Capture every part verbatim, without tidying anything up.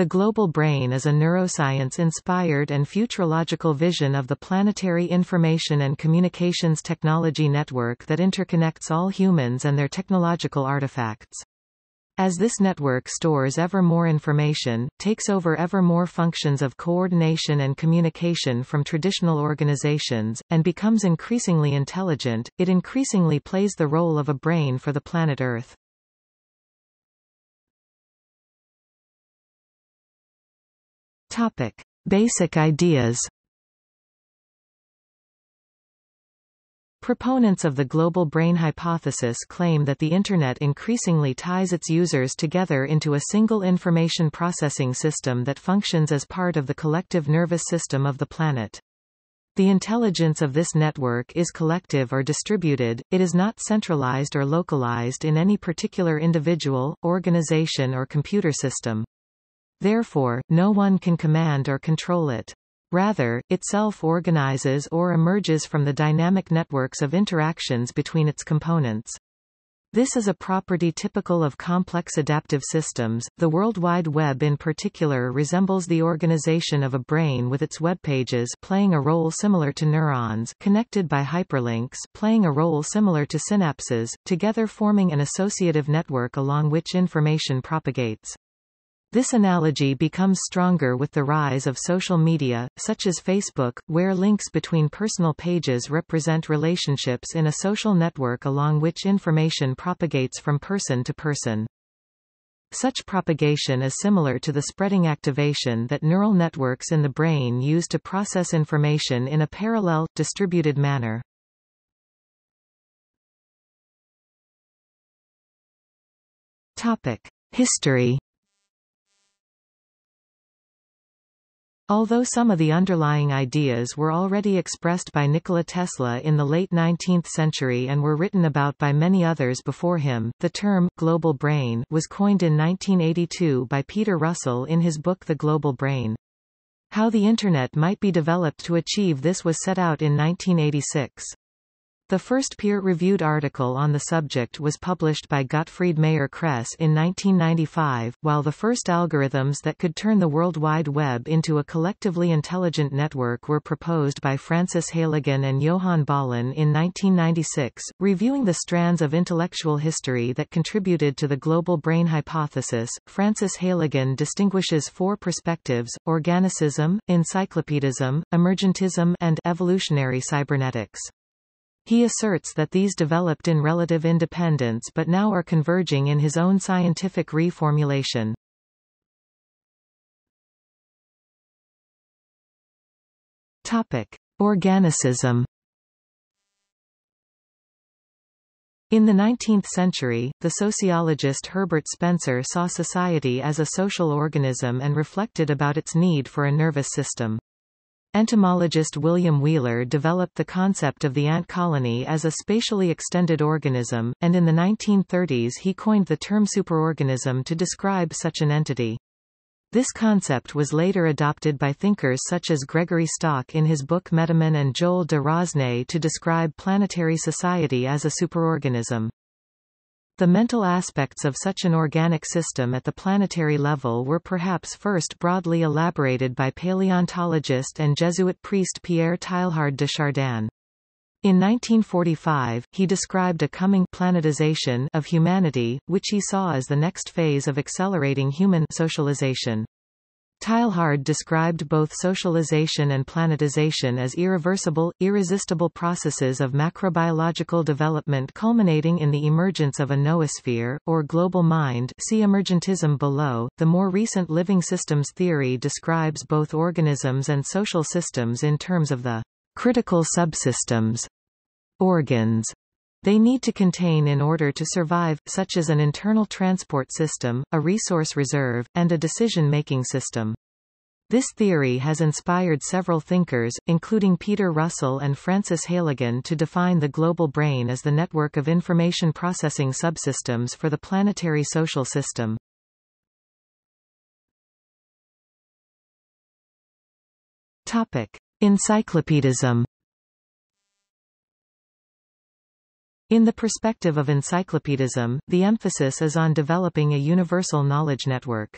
The Global Brain is a neuroscience-inspired and futurological vision of the planetary information and communications technology network that interconnects all humans and their technological artifacts. As this network stores ever more information, takes over ever more functions of coordination and communication from traditional organizations, and becomes increasingly intelligent, it increasingly plays the role of a brain for the planet Earth. Topic: Basic ideas. Proponents of the global brain hypothesis claim that the Internet increasingly ties its users together into a single information processing system that functions as part of the collective nervous system of the planet. The intelligence of this network is collective or distributed, it is not centralized or localized in any particular individual, organization or computer system. Therefore, no one can command or control it. Rather, it self-organizes or emerges from the dynamic networks of interactions between its components. This is a property typical of complex adaptive systems. The World Wide Web in particular resembles the organization of a brain with its web pages playing a role similar to neurons connected by hyperlinks playing a role similar to synapses, together forming an associative network along which information propagates. This analogy becomes stronger with the rise of social media, such as Facebook, where links between personal pages represent relationships in a social network along which information propagates from person to person. Such propagation is similar to the spreading activation that neural networks in the brain use to process information in a parallel, distributed manner. Topic: History. Although some of the underlying ideas were already expressed by Nikola Tesla in the late nineteenth century and were written about by many others before him, the term, global brain, was coined in nineteen eighty-two by Peter Russell in his book The Global Brain. How the Internet might be developed to achieve this was set out in nineteen eighty-six. The first peer-reviewed article on the subject was published by Gottfried Mayer Kress in nineteen ninety-five, while the first algorithms that could turn the World Wide Web into a collectively intelligent network were proposed by Francis Heylighen and Johann Bahlen in nineteen ninety-six, reviewing the strands of intellectual history that contributed to the global brain hypothesis. Francis Heylighen distinguishes four perspectives: Organicism, Encyclopedism, Emergentism, and Evolutionary cybernetics. He asserts that these developed in relative independence but now are converging in his own scientific reformulation. Topic: Organicism. In the nineteenth century, the sociologist Herbert Spencer saw society as a social organism and reflected about its need for a nervous system. Entomologist William Wheeler developed the concept of the ant colony as a spatially extended organism, and in the nineteen thirties he coined the term superorganism to describe such an entity. This concept was later adopted by thinkers such as Gregory Stock in his book Metaman and Joel de Rosnay to describe planetary society as a superorganism. The mental aspects of such an organic system at the planetary level were perhaps first broadly elaborated by paleontologist and Jesuit priest Pierre Teilhard de Chardin. In nineteen forty-five, he described a coming planetization of humanity, which he saw as the next phase of accelerating human socialization. Teilhard described both socialization and planetization as irreversible, irresistible processes of macrobiological development culminating in the emergence of a noosphere, or global mind. See Emergentism below. The more recent living systems theory describes both organisms and social systems in terms of the critical subsystems, organs, they need to contain in order to survive, such as an internal transport system, a resource reserve, and a decision-making system. This theory has inspired several thinkers, including Peter Russell and Francis Heylighen, to define the global brain as the network of information processing subsystems for the planetary social system. Topic: Encyclopedism. In the perspective of encyclopedism, the emphasis is on developing a universal knowledge network.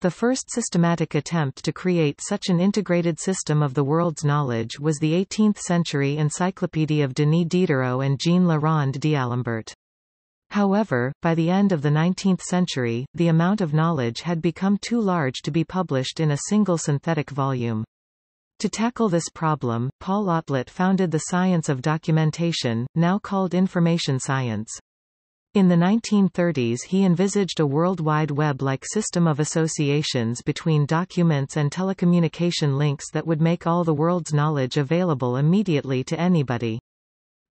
The first systematic attempt to create such an integrated system of the world's knowledge was the eighteenth century Encyclopédie of Denis Diderot and Jean Le Rond d'Alembert. However, by the end of the nineteenth century, the amount of knowledge had become too large to be published in a single synthetic volume. To tackle this problem, Paul Otlet founded the science of documentation, now called information science. In the nineteen thirties he envisaged a World Wide Web-like system of associations between documents and telecommunication links that would make all the world's knowledge available immediately to anybody.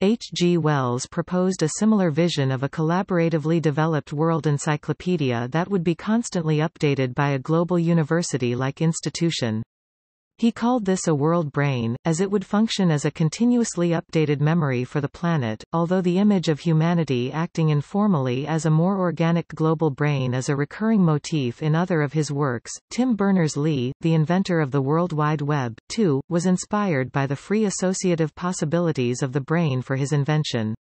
H G Wells proposed a similar vision of a collaboratively developed world encyclopedia that would be constantly updated by a global university-like institution. He called this a world brain, as it would function as a continuously updated memory for the planet, although the image of humanity acting informally as a more organic global brain is a recurring motif in other of his works. Tim Berners-Lee, the inventor of the World Wide Web, too, was inspired by the free associative possibilities of the brain for his invention.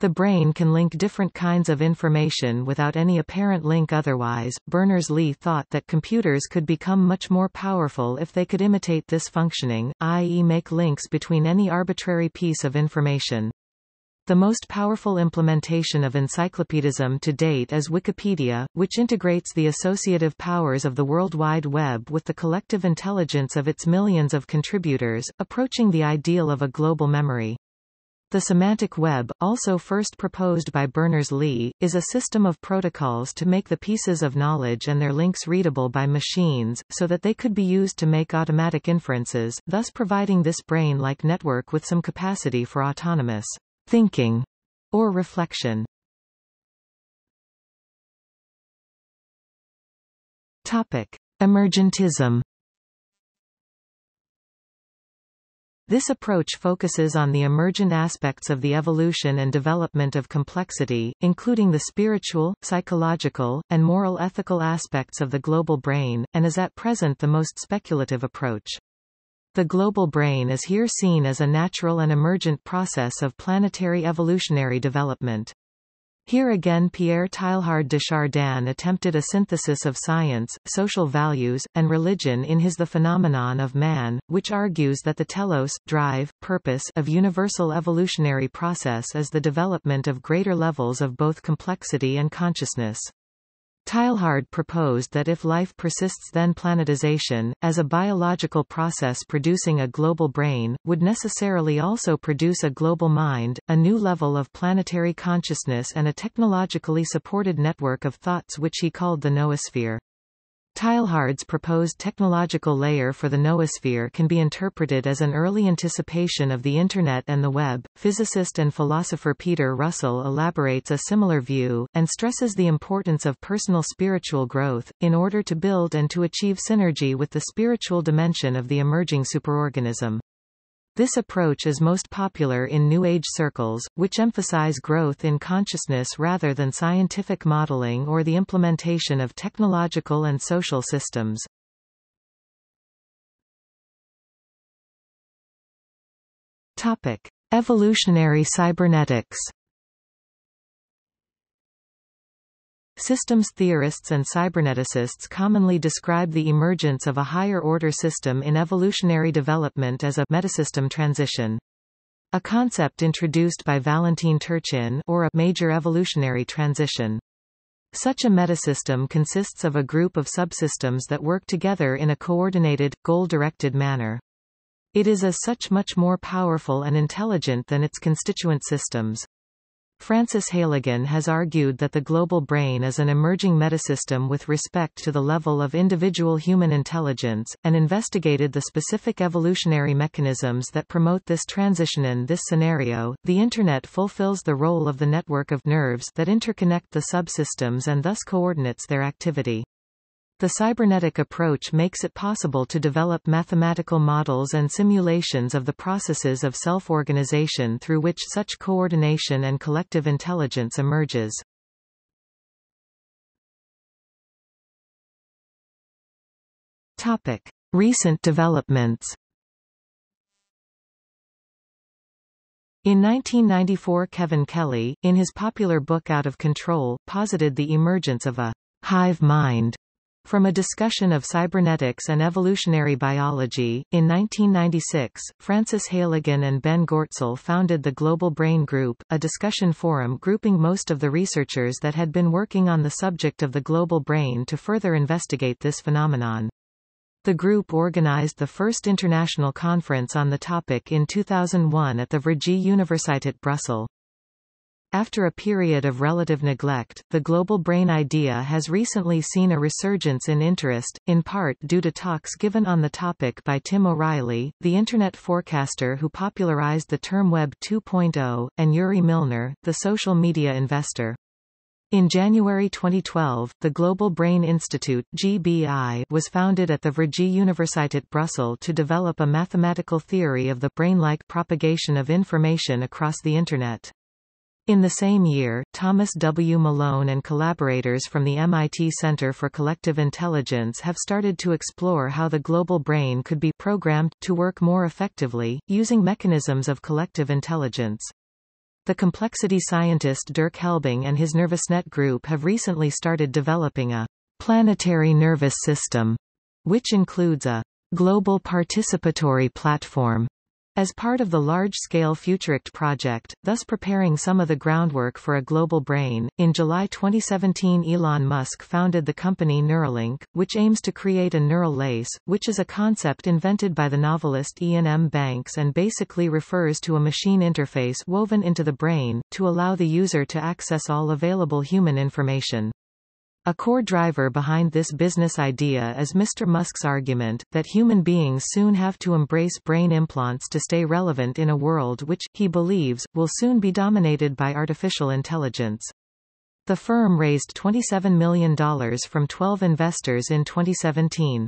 The brain can link different kinds of information without any apparent link otherwise. Berners-Lee thought that computers could become much more powerful if they could imitate this functioning, that is make links between any arbitrary piece of information. The most powerful implementation of encyclopedism to date is Wikipedia, which integrates the associative powers of the World Wide Web with the collective intelligence of its millions of contributors, approaching the ideal of a global memory. The semantic web, also first proposed by Berners-Lee, is a system of protocols to make the pieces of knowledge and their links readable by machines, so that they could be used to make automatic inferences, thus providing this brain-like network with some capacity for autonomous thinking or reflection. Topic: Emergentism. This approach focuses on the emergent aspects of the evolution and development of complexity, including the spiritual, psychological, and moral ethical aspects of the global brain, and is at present the most speculative approach. The global brain is here seen as a natural and emergent process of planetary evolutionary development. Here again Pierre Teilhard de Chardin attempted a synthesis of science, social values, and religion in his The Phenomenon of Man, which argues that the telos, drive, purpose of universal evolutionary process is the development of greater levels of both complexity and consciousness. Teilhard proposed that if life persists, then planetization, as a biological process producing a global brain, would necessarily also produce a global mind, a new level of planetary consciousness and a technologically supported network of thoughts which he called the noosphere. Teilhard's proposed technological layer for the noosphere can be interpreted as an early anticipation of the Internet and the web. Physicist and philosopher Peter Russell elaborates a similar view, and stresses the importance of personal spiritual growth, in order to build and to achieve synergy with the spiritual dimension of the emerging superorganism. This approach is most popular in New Age circles, which emphasize growth in consciousness rather than scientific modeling or the implementation of technological and social systems. Topic: Evolutionary cybernetics. Systems theorists and cyberneticists commonly describe the emergence of a higher-order system in evolutionary development as a metasystem transition. A concept introduced by Valentin Turchin, or a major evolutionary transition. Such a metasystem consists of a group of subsystems that work together in a coordinated, goal-directed manner. It is as such much more powerful and intelligent than its constituent systems. Francis Heylighen has argued that the global brain is an emerging metasystem with respect to the level of individual human intelligence, and investigated the specific evolutionary mechanisms that promote this transition. In this scenario, the Internet fulfills the role of the network of nerves that interconnect the subsystems and thus coordinates their activity. The cybernetic approach makes it possible to develop mathematical models and simulations of the processes of self-organization through which such coordination and collective intelligence emerges. Topic: Recent developments. In nineteen ninety-four, Kevin Kelly, in his popular book Out of Control, posited the emergence of a hive mind From a discussion of cybernetics and evolutionary biology, in nineteen ninety-six, Francis Heylighen and Ben Goertzel founded the Global Brain Group, a discussion forum grouping most of the researchers that had been working on the subject of the global brain to further investigate this phenomenon. The group organized the first international conference on the topic in two thousand one at the Vrije Universiteit Brussel. After a period of relative neglect, the global brain idea has recently seen a resurgence in interest, in part due to talks given on the topic by Tim O'Reilly, the Internet forecaster who popularized the term Web two point oh, and Yuri Milner, the social media investor. In January twenty twelve, the Global Brain Institute (G B I) was founded at the Vrije Universiteit Brussel to develop a mathematical theory of the brain-like propagation of information across the Internet. In the same year, Thomas W. Malone and collaborators from the M I T Center for Collective Intelligence have started to explore how the global brain could be programmed to work more effectively, using mechanisms of collective intelligence. The complexity scientist Dirk Helbing and his NervousNet group have recently started developing a planetary nervous system, which includes a global participatory platform, as part of the large-scale FuturICT project, thus preparing some of the groundwork for a global brain. In July twenty seventeen, Elon Musk founded the company Neuralink, which aims to create a neural lace, which is a concept invented by the novelist Ian M. Banks and basically refers to a machine interface woven into the brain, to allow the user to access all available human information. A core driver behind this business idea is Mister Musk's argument that human beings soon have to embrace brain implants to stay relevant in a world which, he believes, will soon be dominated by artificial intelligence. The firm raised twenty-seven million dollars from twelve investors in twenty seventeen.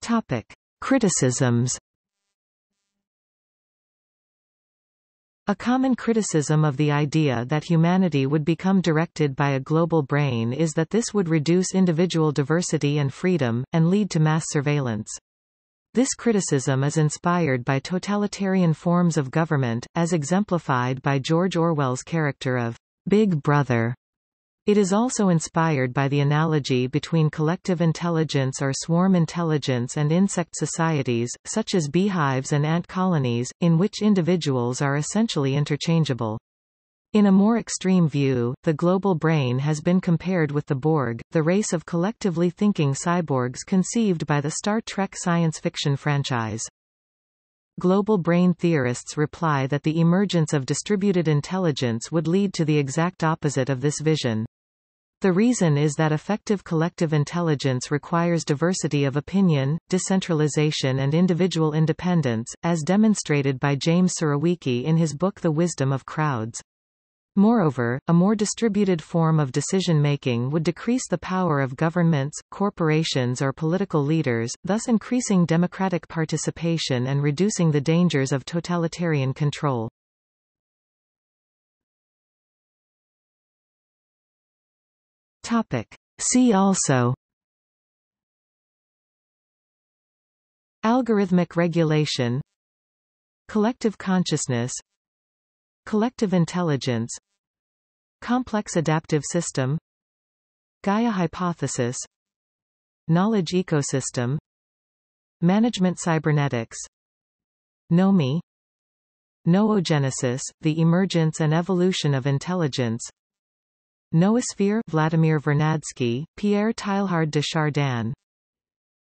Topic: Criticisms. A common criticism of the idea that humanity would become directed by a global brain is that this would reduce individual diversity and freedom, and lead to mass surveillance. This criticism is inspired by totalitarian forms of government, as exemplified by George Orwell's character of Big Brother. It is also inspired by the analogy between collective intelligence or swarm intelligence and insect societies, such as beehives and ant colonies, in which individuals are essentially interchangeable. In a more extreme view, the global brain has been compared with the Borg, the race of collectively thinking cyborgs conceived by the Star Trek science fiction franchise. Global brain theorists reply that the emergence of distributed intelligence would lead to the exact opposite of this vision. The reason is that effective collective intelligence requires diversity of opinion, decentralization and individual independence, as demonstrated by James Surowiecki in his book The Wisdom of Crowds. Moreover, a more distributed form of decision-making would decrease the power of governments, corporations or political leaders, thus increasing democratic participation and reducing the dangers of totalitarian control. See also: Algorithmic regulation, collective consciousness, collective intelligence, complex adaptive system, Gaia hypothesis, knowledge ecosystem, management cybernetics, NOMI, noogenesis, the emergence and evolution of intelligence, noosphere, Vladimir Vernadsky, Pierre Teilhard de Chardin,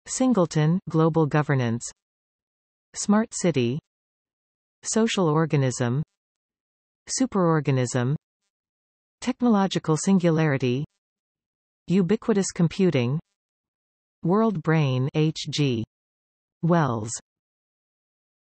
Singleton, global governance, smart city, social organism, superorganism, technological singularity, ubiquitous computing, world brain, H G Wells.